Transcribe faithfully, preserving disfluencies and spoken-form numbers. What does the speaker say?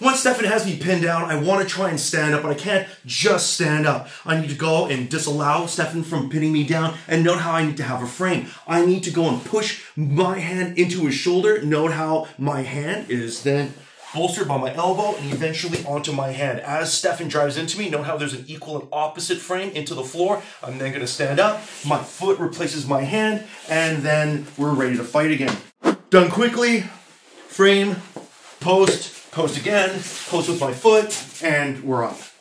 Once Stefan has me pinned down, I want to try and stand up, but I can't just stand up. I need to go and disallow Stefan from pinning me down and note how I need to have a frame. I need to go and push my hand into his shoulder, note how my hand is then bolstered by my elbow and eventually onto my hand. As Stefan drives into me, note how there's an equal and opposite frame into the floor. I'm then going to stand up, my foot replaces my hand, and then we're ready to fight again. Done quickly, frame, post, post again, post with my foot, and we're up.